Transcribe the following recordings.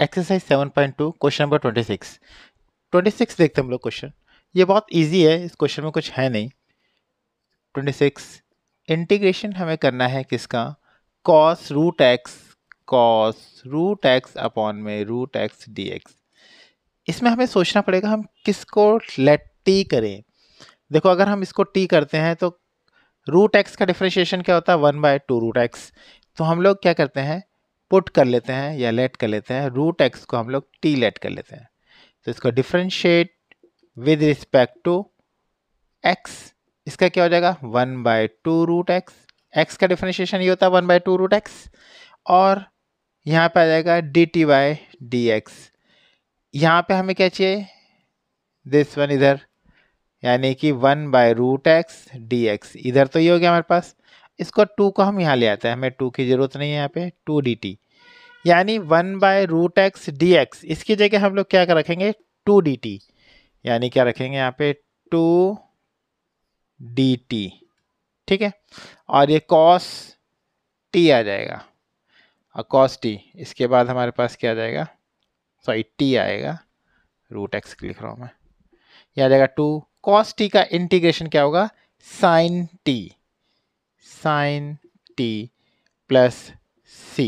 Exercise 7.2 question number 26 देखते हम लोग क्वेश्चन। ये बहुत इजी है, इस क्वेश्चन में कुछ है नहीं। 26 इंटीग्रेशन हमें करना है किसका, कॉस रूट एक्स अपॉन में रूट एक्स डी एक्स। इसमें हमें सोचना पड़ेगा हम किसको लेट टी करें। देखो अगर हम इसको टी करते हैं तो रूट एक्स का डिफ्रेंशिएशन क्या होता है 1/2 रूट एक्स। तो हम लोग क्या करते हैं पुट कर लेते हैं या लेट कर लेते हैं, रूट एक्स को हम लोग टी लेट कर लेते हैं। तो इसको differentiate with respect to x, इसका क्या हो जाएगा 1/2 रूट एक्स। एक्स का डिफ्रेंशिएशन ये होता है 1/2 रूट एक्स और यहाँ पे आ जाएगा d t by d x. यहाँ पर हमें क्या चाहिए दिस वन इधर, यानी कि 1/√x dx। इधर तो ये हो गया हमारे पास, इसको 2 को हम यहाँ ले आते हैं, हमें 2 की ज़रूरत नहीं है यहाँ पे। 2 dt यानी 1/√x dx, इसकी जगह हम लोग क्या कर रखेंगे 2 dt, यानी क्या रखेंगे यहाँ पे 2 dt, ठीक है। और ये cos t आ जाएगा और cos t, इसके बाद हमारे पास क्या आ जाएगा सॉरी t आएगा, रूट एक्स लिख रहा हूँ मैं, यह आ जाएगा 2 कॉस टी का इंटीग्रेशन क्या होगा साइन टी प्लस सी।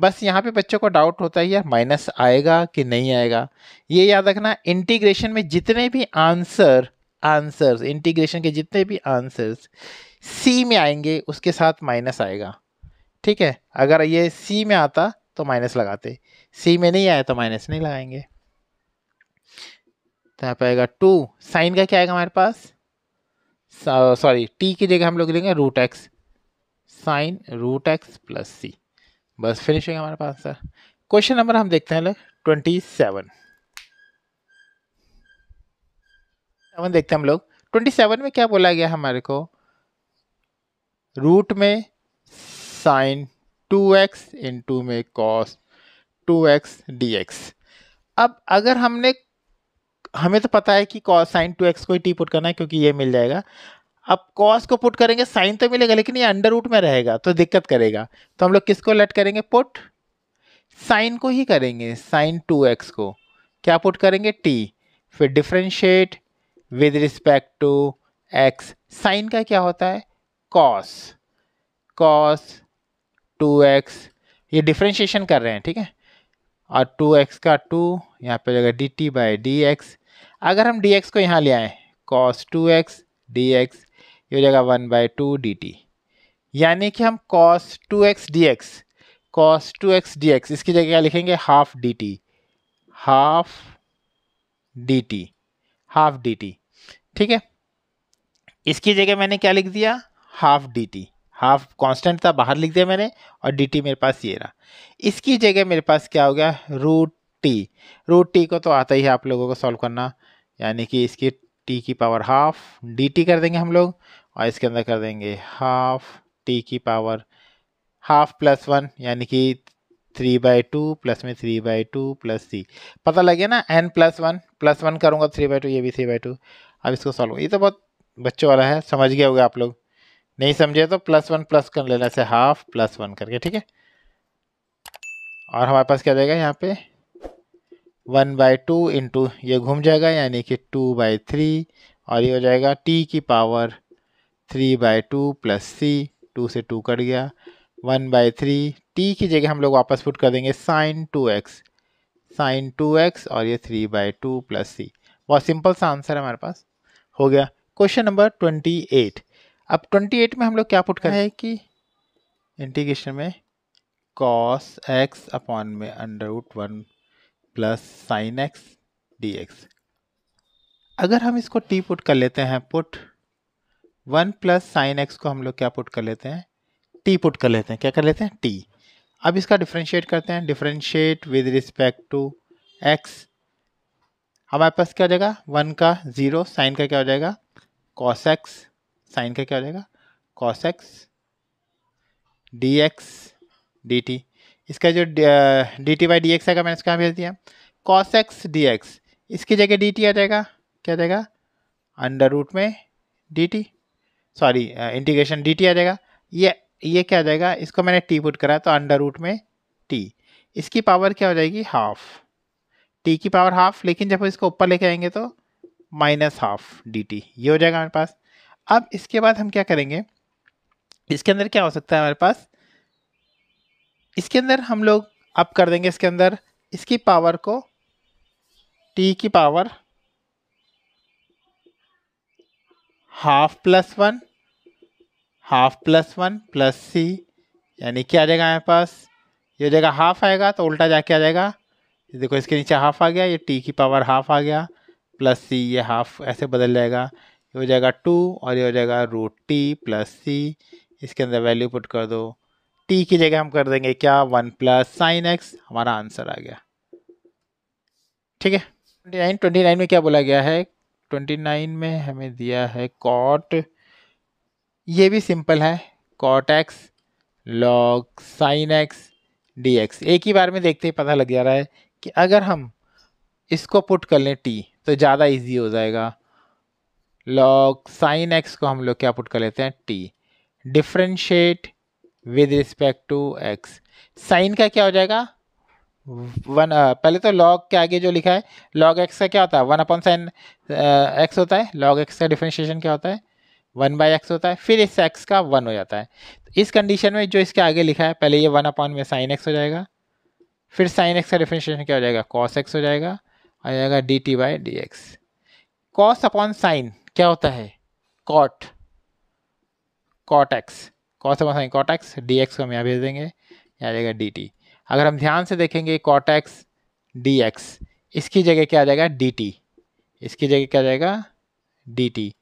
बस यहाँ पे बच्चों को डाउट होता है यार माइनस आएगा कि नहीं आएगा। ये याद रखना इंटीग्रेशन में जितने भी आंसर्स इंटीग्रेशन के जितने भी आंसर्स सी में आएंगे उसके साथ माइनस आएगा, ठीक है। अगर ये सी में आता तो माइनस लगाते, सी में नहीं आया तो माइनस नहीं लगाएंगे। तो यहाँ पे आएगा 2 साइन का क्या आएगा हमारे पास टी की जगह हम लोग लेंगे root x, sine root x plus c. बस फिनिश हो गया हमारे पास आंसर। क्वेश्चन नंबर हम देखते हैं लोग 27 देखते हैं हम लोग। 27 में क्या बोला गया हमारे को, रूट में साइन 2x इंटू में कॉस 2x dx। अब अगर हमें तो पता है कि cos sin 2x को ही t पुट करना है क्योंकि ये मिल जाएगा। अब cos को पुट करेंगे sin तो मिलेगा लेकिन ये अंडर रूट में रहेगा तो दिक्कत करेगा। तो हम लोग किसको लेट करेंगे पुट, sin को ही करेंगे, sin 2x को क्या पुट करेंगे t। फिर differentiate with respect to x, sin का क्या होता है cos 2x, ये डिफ्रेंशिएशन कर रहे हैं, ठीक है। और 2x का 2 यहाँ पे लगेगा d t by d x. अगर हम dx को यहाँ ले आएँ cos 2x dx, ये हो जाएगा 1/2 dt, यानी कि हम cos 2x dx इसकी जगह क्या लिखेंगे हाफ dt, ठीक है। इसकी जगह मैंने क्या लिख दिया हाफ कांस्टेंट था बाहर लिख दिया मैंने और dt मेरे पास ये रहा। इसकी जगह मेरे पास क्या हो गया रूट टी को तो आता ही है आप लोगों को सॉल्व करना, यानी कि इसकी t की पावर हाफ dt कर देंगे हम लोग और इसके अंदर कर देंगे हाफ t की पावर हाफ प्लस 1, यानी कि 3/2 प्लस में 3/2 प्लस सी। पता लगे ना n प्लस वन करूँगा 3/2, ये भी 3/2। अब इसको सॉल्व, ये तो बहुत बच्चों वाला है, समझ गए होगा आप लोग। नहीं समझे तो प्लस 1 कर लेना से हाफ +1 करके, ठीक है। और हमारे पास क्या जाएगा यहाँ पे 1/2 इंटू ये घूम जाएगा यानी कि 2/3 और ये हो जाएगा t की पावर 3/2 प्लस सी। 2 से 2 कट गया 1/3, t की जगह हम लोग वापस पुट कर देंगे sin 2x और ये 3/2 प्लस सी। बहुत सिंपल सा आंसर है हमारे पास, हो गया क्वेश्चन नंबर 28। अब 28 में हम लोग क्या पुट करें कि इंटीग्रेशन में cos x अपॉन में √1 प्लस sin x dx। अगर हम इसको t पुट कर लेते हैं 1 प्लस sin x को हम लोग क्या पुट कर लेते हैं t पुट कर लेते हैं, क्या कर लेते हैं t। अब इसका डिफ्रेंशिएट करते हैं, differentiate with respect to x हमारे पास क्या हो जाएगा 1 का 0, sin का क्या हो जाएगा cos x, साइन का क्या हो जाएगा cos x dx dt। इसका जो dt बाई डी एक्स आएगा मैंने इसका भेज दिया cos x dx, इसकी जगह dt आ जाएगा, क्या आ जाएगा अंडर रूट में dt सॉरी इंटीग्रेशन dt आ जाएगा। ये क्या आ जाएगा, इसको मैंने t पुट करा तो अंडर रूट में t। इसकी पावर क्या हो जाएगी हाफ, टी की पावर हाफ, लेकिन जब हम इसको ऊपर लेके आएंगे तो माइनस हाफ डी टी ये हो जाएगा हमारे पास। अब इसके बाद हम क्या करेंगे, इसके अंदर क्या हो सकता है हमारे पास, इसके अंदर हम लोग अब कर देंगे इसके अंदर इसकी पावर को टी की power half plus one, half plus one plus c, यानी क्या आ जाएगा हमारे पास, ये जगह हाफ आएगा तो उल्टा जाके आ जाएगा, देखो इसके नीचे हाफ आ गया, ये टी की पावर हाफ आ गया प्लस सी, ये हाफ ऐसे बदल जाएगा, ये हो जाएगा टू और ये हो जाएगा रूट टी प्लस सी। इसके अंदर वैल्यू पुट कर दो, टी की जगह हम कर देंगे क्या वन प्लस साइन एक्स, हमारा आंसर आ गया। ठीक है, 29 में क्या बोला गया है, 29 में हमें दिया है कॉट, ये भी सिंपल है, cot x log sine x d x, एक ही बार में देखते ही पता लग जा रहा है कि अगर हम इसको पुट कर लें टी तो ज़्यादा इजी हो जाएगा। लॉग साइन एक्स को हम लोग क्या पुट कर लेते हैं t, differentiate with respect to x, sine का क्या हो जाएगा वन, पहले तो लॉग के आगे जो लिखा है लॉग एक्स का क्या होता है वन अपॉन साइन एक्स होता है, लॉग एक्स का डिफरेंशिएशन क्या होता है वन बाई एक्स होता है, फिर इस एक्स का वन हो जाता है। तो इस कंडीशन में जो इसके आगे लिखा है पहले ये वन अपॉन में साइन एक्स हो जाएगा, फिर साइन एक्स का डिफरेंशिएशन क्या हो जाएगा कॉस एक्स हो जाएगा, आ जाएगा d t by d x. Cos upon sine क्या होता है cot, cot x, cos upon sine cot x, d x को हम यहाँ भेज देंगे, यहाँ आ जाएगा डी टी। अगर हम ध्यान से देखेंगे कॉट एक्स डी एक्स, इसकी जगह क्या आ जाएगा डी टी, इसकी जगह क्या आ जाएगा डी टी,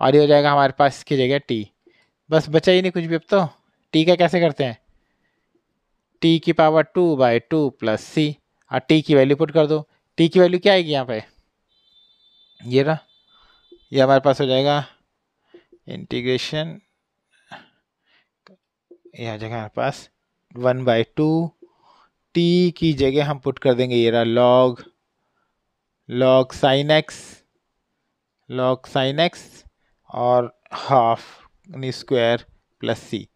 और ये हो जाएगा हमारे पास इसकी जगह टी, बस बचा ही नहीं कुछ भी। अब तो टी का कैसे करते हैं, टी की power two by two plus c, और टी की वैल्यू पुट कर दो, टी की वैल्यू क्या आएगी यहाँ पे, ये रहा, ये हमारे पास हो जाएगा इंटीग्रेशन, ये आ जाएगा हमारे पास वन बाई टू, टी की जगह हम पुट कर देंगे ये रहा log, log sine x, log sine x और हाफ यानी स्क्वायर प्लस सी।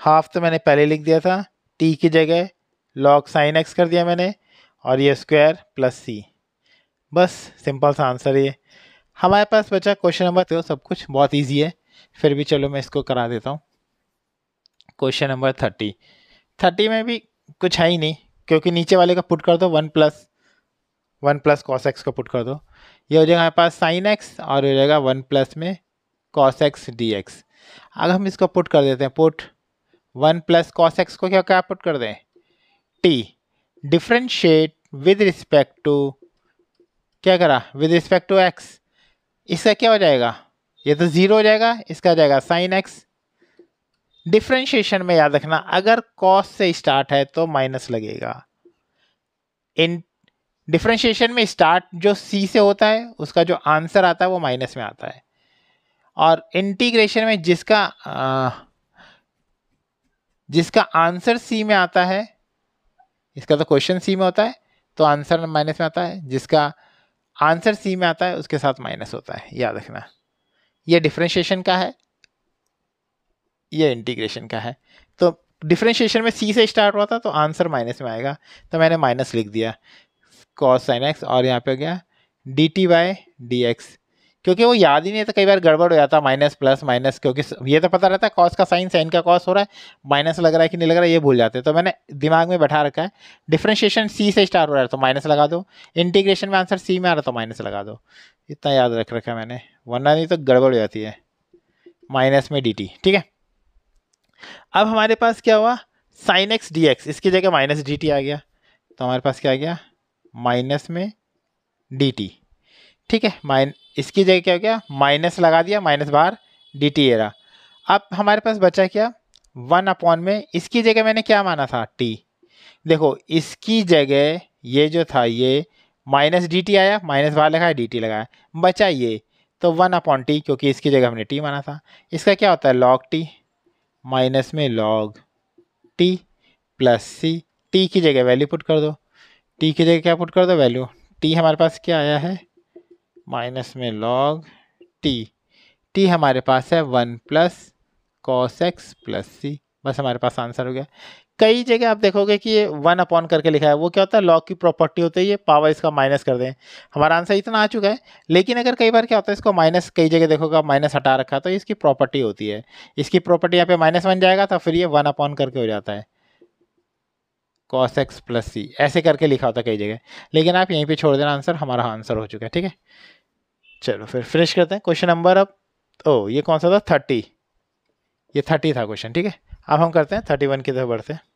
हाफ तो मैंने पहले लिख दिया था, टी की जगह लॉग साइन एक्स कर दिया मैंने और ये स्क्वायर प्लस सी, बस सिंपल सा आंसर ये हमारे पास बचा। क्वेश्चन नंबर 2 सब कुछ बहुत इजी है, फिर भी चलो मैं इसको करा देता हूँ। क्वेश्चन नंबर 30 में भी कुछ है ही नहीं, क्योंकि नीचे वाले का पुट कर दो वन प्लस कॉस एक्स का पुट कर दो, ये हो जाएगा हमारे पास साइन एक्स और हो जाएगा वन प्लस में कॉस एक्स डी एक्स। अगर हम इसको पुट कर देते हैं, put one plus cos x को क्या क्या पुट कर दें t, differentiate with respect to क्या करा विद रिस्पेक्ट टू एक्स, इसका क्या हो जाएगा ये तो ज़ीरो हो जाएगा, इसका जाएगा साइन एक्स। डिफ्रेंशिएशन में याद रखना अगर कॉस से स्टार्ट है तो माइनस लगेगा, इन डिफ्रेंशिएशन में स्टार्ट जो सी से होता है उसका जो आंसर आता है वो माइनस में आता है, और इंटीग्रेशन में जिसका आंसर सी में आता है, इसका तो क्वेश्चन सी में होता है तो आंसर माइनस में आता है, जिसका आंसर सी में आता है उसके साथ माइनस होता है, याद रखना। ये डिफ्रेंशिएशन का है, ये इंटीग्रेशन का है। तो डिफरेंशिएशन में सी से स्टार्ट हुआ था तो आंसर माइनस में आएगा, तो मैंने माइनस लिख दिया कॉस साइन एक्स, और यहाँ पे हो गया d t by d x, क्योंकि वो याद ही नहीं था, कई बार गड़बड़ हो जाता माइनस प्लस माइनस, क्योंकि ये तो पता रहता है कॉस का साइन साइन का कॉस हो रहा है, माइनस लग रहा है कि नहीं लग रहा है ये भूल जाते हैं, तो मैंने दिमाग में बैठा रखा है डिफरेंशिएशन सी से स्टार्ट हो रहा है तो माइनस लगा दो, इंटीग्रेशन में आंसर सी में आ रहा है तो माइनस लगा दो, इतना याद रख रखा है मैंने, वरना नहीं तो गड़बड़ हो जाती है। माइनस में डी टी, ठीक है। अब हमारे पास क्या हुआ साइन एक्स डी एक्स, इसकी जगह माइनस डी टी आ गया, तो हमारे पास क्या आ गया माइनस में डी टी, ठीक है। इसकी जगह क्या हो गया माइनस लगा दिया, माइनस बाहर डी टी ये रहा। अब हमारे पास बचा क्या वन अपॉन में, इसकी जगह मैंने क्या माना था टी, देखो इसकी जगह ये जो था ये माइनस डी टी आया, माइनस बाहर लगाया डी टी लगाया, बचा ये तो वन अपॉन टी, क्योंकि इसकी जगह हमने टी माना था। इसका क्या होता है लॉग टी माइनस में log t plus c, t की जगह वैल्यू पुट कर दो, टी की जगह क्या पुट कर दो वैल्यू, टी हमारे पास क्या आया है माइनस में लॉग टी, टी हमारे पास है one plus cos x plus c, बस हमारे पास आंसर हो गया। कई जगह आप देखोगे कि ये 1 अपॉन करके लिखा है, वो क्या होता है लॉग की प्रॉपर्टी होती है, ये पावर इसका माइनस कर दें। हमारा आंसर इतना आ चुका है, लेकिन अगर कई बार क्या होता है इसको माइनस, कई जगह देखोगे आप माइनस हटा रखा है, तो इसकी प्रॉपर्टी होती है, इसकी प्रॉपर्टी यहाँ पे माइनस बन जाएगा तो फिर ये 1 अपॉन करके हो जाता है cos x प्लस सी, ऐसे करके लिखा होता है कई जगह, लेकिन आप यहीं पे छोड़ देना, आंसर हमारा आंसर हो चुका है। ठीक है, चलो फिर फिनिश करते हैं क्वेश्चन नंबर अब ओ ये कौन सा था 30, ये 30 था क्वेश्चन। ठीक है, अब हम करते हैं 31 की तरफ बढ़ते हैं।